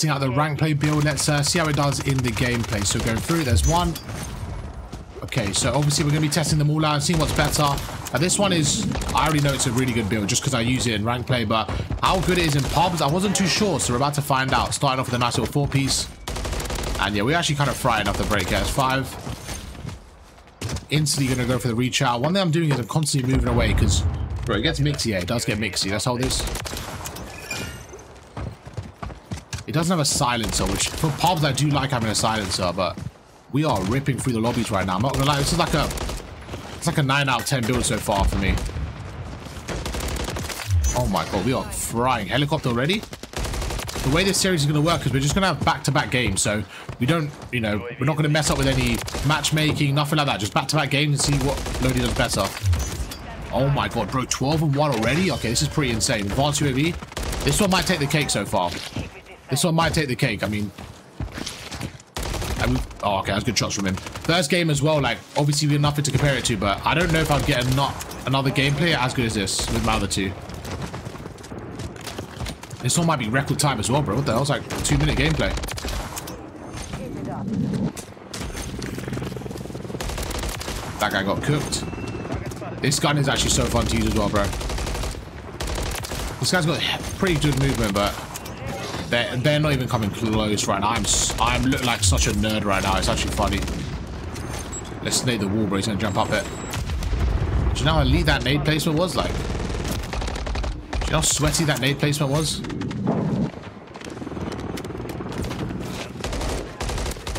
testing out the rank play build. Let's see how it does in the gameplay. So going through, there's one. Okay, so obviously we're going to be testing them all out and seeing what's better. This one is, I already know it's a really good build just because I use it in rank play, but how good it is in pubs, I wasn't too sure, so we're about to find out. Starting off with a nice little four-piece. And yeah, we're actually kind of frying off the break here. It's five. Instantly going to go for the reach out. One thing I'm doing is I'm constantly moving away because, bro, it gets mixy. Yeah, it does get mixy. Let's hold this. It doesn't have a silencer, which for pubs, I do like having a silencer, but we are ripping through the lobbies right now. I'm not going to lie. This is like a... It's like a 9 out of 10 build so far for me. Oh my god, we are frying. Helicopter already? The way this series is going to work is we're just going to have back-to-back games. So we don't, you know, we're not going to mess up with any matchmaking, nothing like that. Just back-to-back games and see what Lodi does better. Oh my god, bro, 12 and 1 already? Okay, this is pretty insane. Advanced UAV. This one might take the cake so far. This one might take the cake. I mean... Oh, okay, that's good shots from him. First game as well, like, obviously we have nothing to compare it to, but I don't know if I'd get another gameplay as good as this with my other two. This one might be record time as well, bro. What the hell? It's like a 2-minute gameplay. That guy got cooked. This gun is actually so fun to use as well, bro. This guy's got pretty good movement, but... They're not even coming close right now. I'm looking like such a nerd right now. It's actually funny. Let's nade the wall, bro. He's going to jump up it. Do you know how elite that nade placement was like? Do you know how sweaty that nade placement was?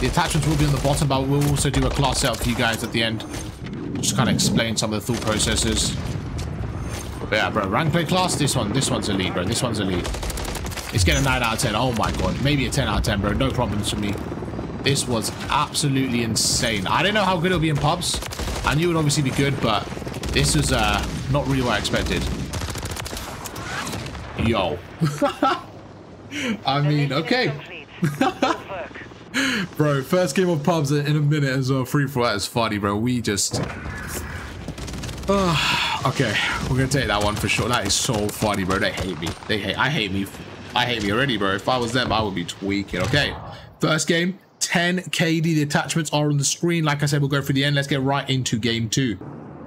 The attachments will be on the bottom, but we'll also do a class setup for you guys at the end. Just kind of explain some of the thought processes. But yeah, bro. Rank play class? This one's elite, bro. This one's elite. It's getting a 9 out of 10. Oh, my God. Maybe a 10 out of 10, bro. No problems for me. This was absolutely insane. I don't know how good it'll be in pubs. I knew it would obviously be good, but this was not really what I expected. Yo. I mean, okay. Bro, first game of pubs in a minute as well. Free for that is funny, bro. We just... okay, we're going to take that one for sure. That is so funny, bro. They hate me. I hate me already, bro. If I was them, I would be tweaking. Okay, first game, 10 KD. The attachments are on the screen. Like I said, we'll go through the end. Let's get right into game two.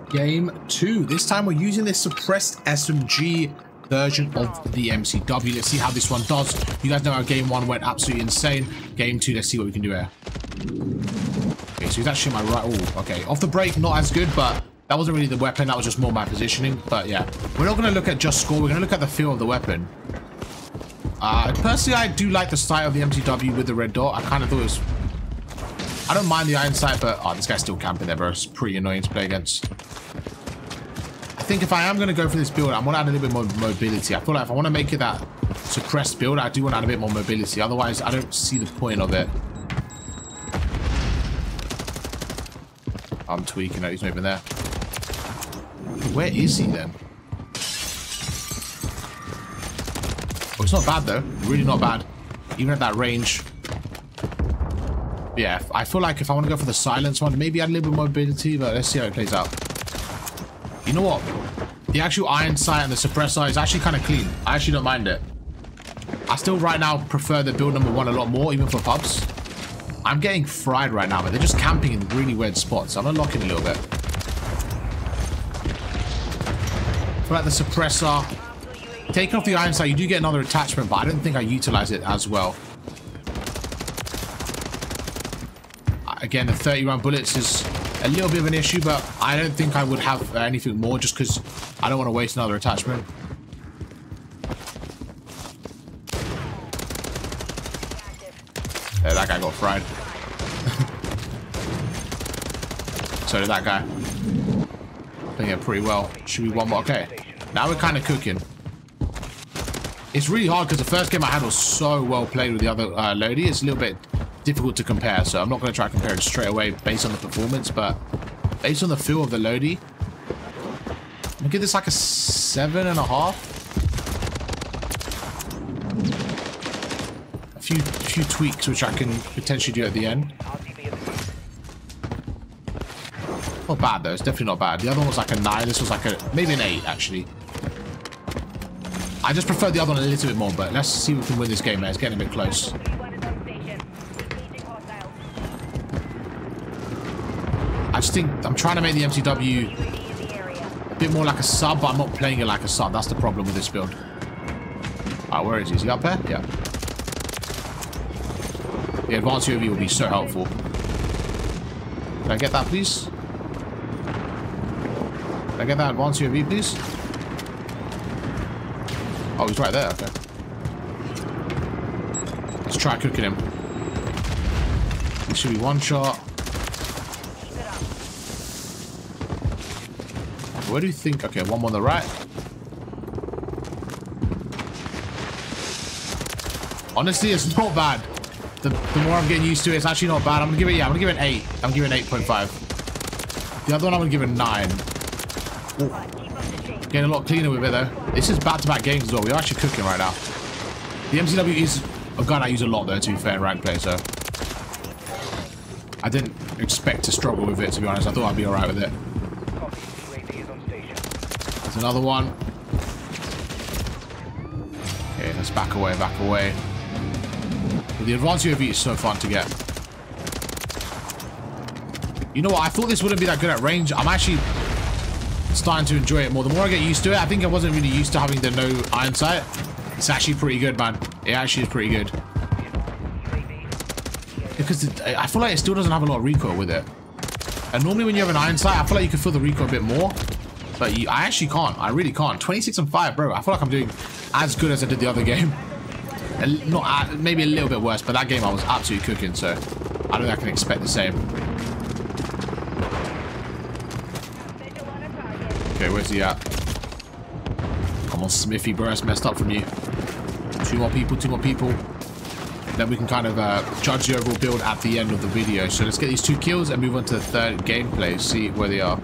This time we're using this suppressed SMG version of the MCW. Let's see how this one does. You guys know how game one went absolutely insane. Game two, let's see what we can do here. Okay, so he's actually my right. Oh, okay. Off the break, not as good, but that wasn't really the weapon. That was just more my positioning. But yeah, we're not going to look at just score. We're going to look at the feel of the weapon. Personally, I do like the sight of the MCW with the red dot. I kind of thought it was... I don't mind the iron sight, but... Oh, this guy's still camping there, bro. It's pretty annoying to play against. I think if I am going to go for this build, I want to add a little bit more mobility. I feel like if I want to make it that suppressed build, I do want to add a bit more mobility. Otherwise, I don't see the point of it. I'm tweaking out. He's not even there. Where is he, then? It's not bad though, really not bad, even at that range. Yeah, I feel like if I want to go for the silence one, maybe add a little bit more mobility, but let's see how it plays out. You know what? The actual iron sight and the suppressor is actually kind of clean. I actually don't mind it. I still right now prefer the build number one a lot more, even for pubs. I'm getting fried right now, but they're just camping in really weird spots. I'm unlocking a little bit. I feel like the suppressor... Taking off the iron sight, you do get another attachment, but I don't think I utilize it as well. Again, the 30-round bullets is a little bit of an issue, but I don't think I would have anything more just because I don't want to waste another attachment. Yeah, that guy got fried. So did that guy. I think it pretty well. Should we one more? Okay. Now we're kind of cooking. It's really hard because the first game I had was so well played with the other Lodi. It's a little bit difficult to compare, so I'm not going to try to compare it straight away based on the performance, but based on the feel of the Lodi, I'm going to give this like a 7.5. A few tweaks, which I can potentially do at the end. Not bad, though. It's definitely not bad. The other one was like a 9. This was like a maybe an 8, actually. I just prefer the other one a little bit more, but let's see if we can win this game now. It's getting a bit close. I just think I'm trying to make the MCW a bit more like a sub, but I'm not playing it like a sub. That's the problem with this build. Alright, where is he? Is he up there? Yeah. The advanced UAV will be so helpful. Can I get that, please? Can I get that advanced UAV, please? Oh, he's right there. Okay. Let's try cooking him. This should be one shot. Where do you think? Okay, one on the right. Honestly, it's not bad. The more I'm getting used to it, it's actually not bad. I'm gonna give it, yeah, I'm gonna give it an 8. I'm gonna give it an 8.5. The other one, I'm gonna give it a 9. Ooh. Getting a lot cleaner with it though. This is back-to-back games as well. We're actually cooking right now. The MCW is a gun I use a lot though, to be fair, in ranked play, so I didn't expect to struggle with it, to be honest. I thought I'd be alright with it. There's another one. Okay, let's back away, back away. The advanced UAV is so fun to get. You know what? I thought this wouldn't be that good at range. I'm actually starting to enjoy it more. The more I get used to it, I think I wasn't really used to having the no iron sight. It's actually pretty good, man. It actually is pretty good. Because I feel like it still doesn't have a lot of recoil with it. And normally when you have an iron sight, I feel like you can feel the recoil a bit more. But I actually can't. I really can't. 26 and 5, bro. I feel like I'm doing as good as I did the other game. And not maybe a little bit worse, but that game I was absolutely cooking, so I don't think I can expect the same. Okay, where's he at? Come on, Smithy, bro. That's messed up from you. Two more people, two more people. Then we can kind of judge the overall build at the end of the video. So let's get these two kills and move on to the third gameplay. See where they are.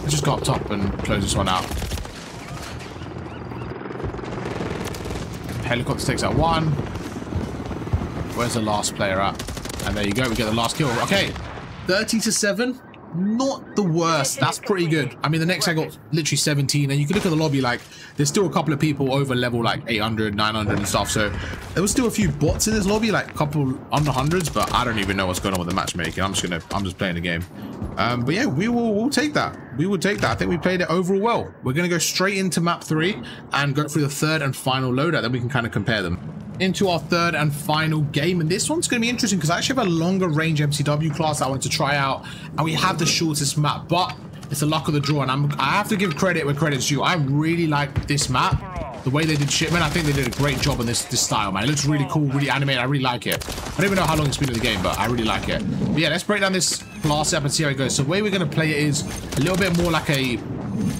Let's just go up top and close this one out. Helicopter takes out one. Where's the last player at? And there you go. We get the last kill. Okay. 30-7, not the worst. That's pretty good. I mean, the next I got literally 17, and you can look at the lobby, like, there's still a couple of people over level, like, 800, 900 and stuff, so there was still a few bots in this lobby, like, a couple under hundreds, but I don't even know what's going on with the matchmaking. I'm just playing the game. But yeah, we'll take that. We will take that. I think we played it overall well. We're going to go straight into map 3 and go through the third and final loadout, then we can kind of compare them. Into our third and final game, and this one's going to be interesting because I actually have a longer range MCW class I wanted to try out, and we have the shortest map, but it's the luck of the draw, and I have to give credit where credit's due. I really like this map, the way they did Shipment. I think they did a great job on this style, man. It looks really cool, really animated. I really like it. I don't even know how long it's been in the game, but I really like it. But yeah, let's break down this class up and see how it goes. So the way we're going to play it is a little bit more like a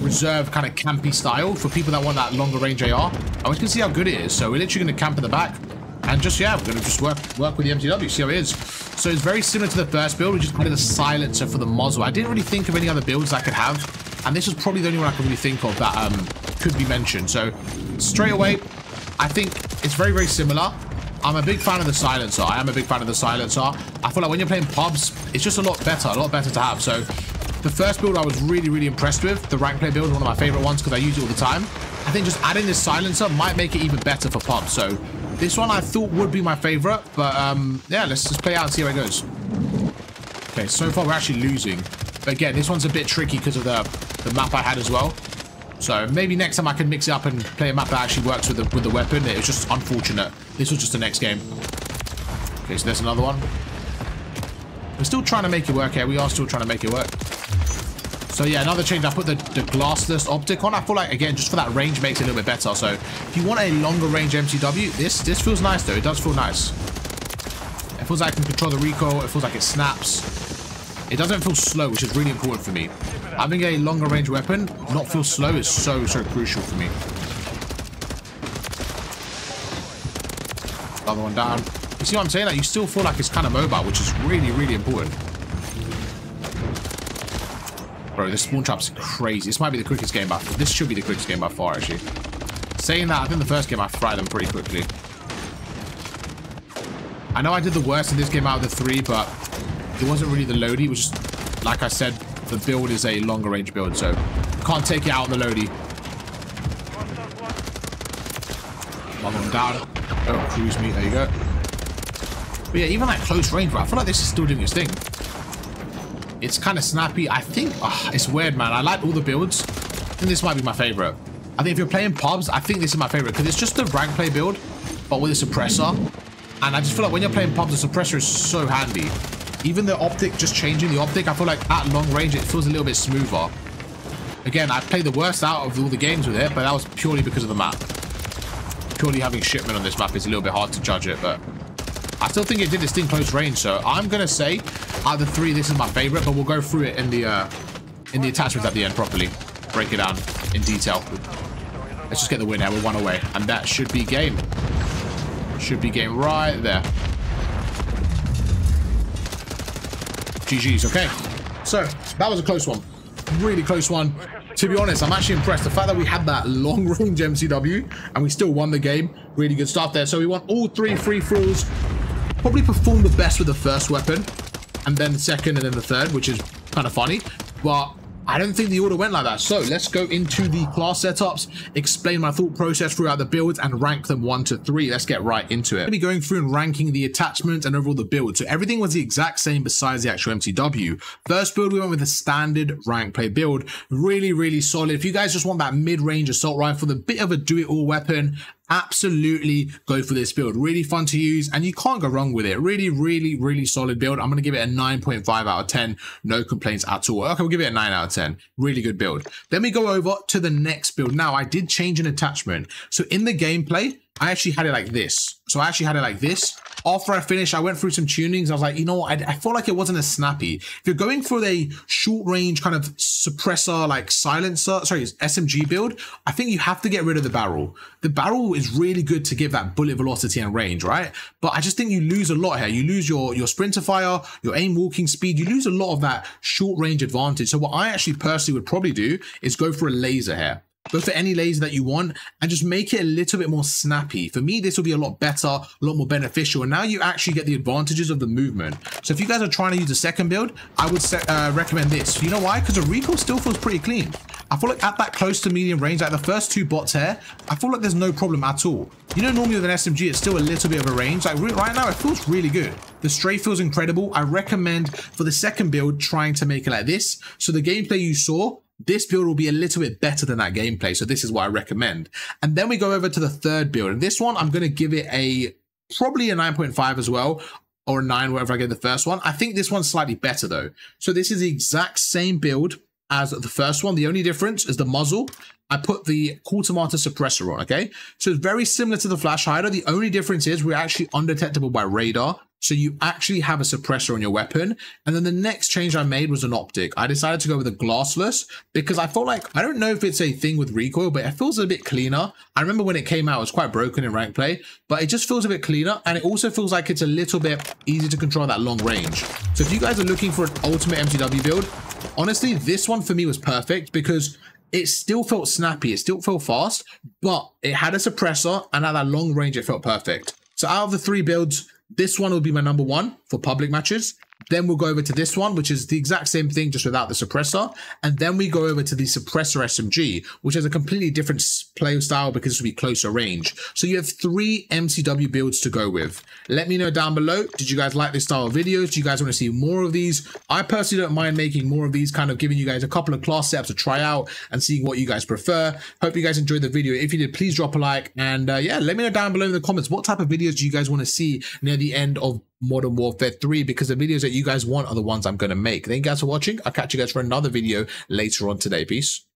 reserve kind of campy style for people that want that longer range AR. I was gonna see how good it is, so we're literally gonna camp in the back and just, yeah, we're gonna just work with the MCW, see how it is. So it's very similar to the first build, which is kind of the silencer for the muzzle. I didn't really think of any other builds I could have, and this was probably the only one I could really think of that could be mentioned. So straight away, I think it's very, very similar. I'm a big fan of the silencer. I am a big fan of the silencer. I feel like when you're playing pubs, it's just a lot better to have. So the first build I was really, really impressed with. The rank play build, one of my favorite ones because I use it all the time. I think just adding this silencer might make it even better for pubs. So this one I thought would be my favorite, but yeah, let's just play out and see how it goes. Okay, so far we're actually losing. But again, this one's a bit tricky because of the map I had as well. So maybe next time I can mix it up and play a map that actually works with the weapon. It was just unfortunate. This was just the next game. Okay, so there's another one. We're still trying to make it work here. We are still trying to make it work. So yeah, another change, I put the glassless optic on. I feel like, again, just for that range makes it a little bit better. So if you want a longer range MCW, this feels nice though. It does feel nice. It feels like I can control the recoil. It feels like it snaps. It doesn't feel slow, which is really important for me. Having a longer range weapon not feel slow is so, so crucial for me. Another one down. You see what I'm saying? Like, you still feel like it's kind of mobile, which is really, really important. Bro, this spawn trap's crazy. This might be the quickest game by far. This should be the quickest game by far, actually. Saying that, I think the first game I fried them pretty quickly. I know I did the worst in this game out of the three, but it wasn't really the loady, which, like I said, the build is a longer range build, so Can't take it out on the Lodi. One on down. Oh, cruise me. There you go. But yeah, even like close range, bro, I feel like this is still doing its thing. It's kind of snappy. I think it's weird, man. I like all the builds. I think this might be my favorite. I think if you're playing pubs, I think this is my favorite because it's just the rank play build, but with a suppressor. And I just feel like when you're playing pubs, the suppressor is so handy. Even the optic, just changing the optic, I feel like at long range, it feels a little bit smoother. Again, I played the worst out of all the games with it, but that was purely because of the map. Purely having shipment on this map is a little bit hard to judge it, but I still think it did its thing close range. So I'm going to say out of the three, this is my favorite, but we'll go through it in the attachments at the end properly. Break it down in detail. Let's just get the win there. We're one away. And that should be game. Should be game right there. GG's, okay. So that was a close one. Really close one. To be honest, I'm actually impressed. The fact that we had that long-range MCW and we still won the game. Really good stuff there. So we won all three free-for-alls. Probably performed the best with the first weapon. And then the second and then the third, which is kind of funny. But I don't think the order went like that. So let's go into the class setups, explain my thought process throughout the builds, and rank them 1 to 3. Let's get right into it. I'm going to be going through and ranking the attachments and overall the build. So everything was the exact same besides the actual MCW. First build, we went with a standard rank play build. Really, really solid. If you guys just want that mid-range assault rifle, the bit of a do-it-all weapon, absolutely go for this build. Really fun to use and you can't go wrong with it. Really, really, really solid build. I'm going to give it a 9.5 out of 10. No complaints at all. Okay, we'll give it a 9 out of 10. Really good build. Then we go over to the next build. Now, I did change an attachment. So in the gameplay, I actually had it like this. After I finished, I went through some tunings. I was like, you know what? I felt like it wasn't as snappy. If you're going for a short range kind of suppressor, like silencer, sorry, SMG build, I think you have to get rid of the barrel. The barrel is really good to give that bullet velocity and range, right? But I just think you lose a lot here. You lose your sprinter fire, your aim walking speed. You lose a lot of that short range advantage. So what I actually personally would probably do is go for a laser here. Go for any laser that you want and just make it a little bit more snappy. For me, this will be a lot better, a lot more beneficial. And now you actually get the advantages of the movement. So if you guys are trying to use the second build, I would recommend this. You know why? Because the recoil still feels pretty clean. I feel like at that close to medium range, like the first two bots here, I feel like there's no problem at all. You know, normally with an SMG, it's still a little bit of a range. Like right now, it feels really good. The strafe feels incredible. I recommend for the second build, trying to make it like this. So the gameplay you saw, this build will be a little bit better than that gameplay. So this is what I recommend. And then we go over to the third build. And this one, I'm going to give it a probably a 9.5 as well, or a 9, wherever I get the first one. I think this one's slightly better though. So this is the exact same build as the first one. The only difference is the muzzle. I put the quartermaster suppressor on, okay? So it's very similar to the flash hider. The only difference is we're actually undetectable by radar. So you actually have a suppressor on your weapon. And then the next change I made was an optic. I decided to go with a glassless because I felt like, I don't know if it's a thing with recoil, but it feels a bit cleaner. I remember when it came out, it was quite broken in rank play, but it just feels a bit cleaner. And it also feels like it's a little bit easier to control that long range. So if you guys are looking for an ultimate MCW build, honestly, this one for me was perfect because it still felt snappy. It still felt fast, but it had a suppressor and at that long range, it felt perfect. So out of the three builds, this one will be my number one for public matches. Then we'll go over to this one, which is the exact same thing, just without the suppressor. And then we go over to the suppressor SMG, which has a completely different play style because this will be closer range. So you have three MCW builds to go with. Let me know down below. Did you guys like this style of videos? Do you guys want to see more of these? I personally don't mind making more of these, kind of giving you guys a couple of class setups to try out and seeing what you guys prefer. Hope you guys enjoyed the video. If you did, please drop a like. And yeah, let me know down below in the comments, what type of videos do you guys want to see near the end of Modern Warfare 3, because the videos that you guys want are the ones I'm going to make. Thank you guys for watching. I'll catch you guys for another video later on today. Peace.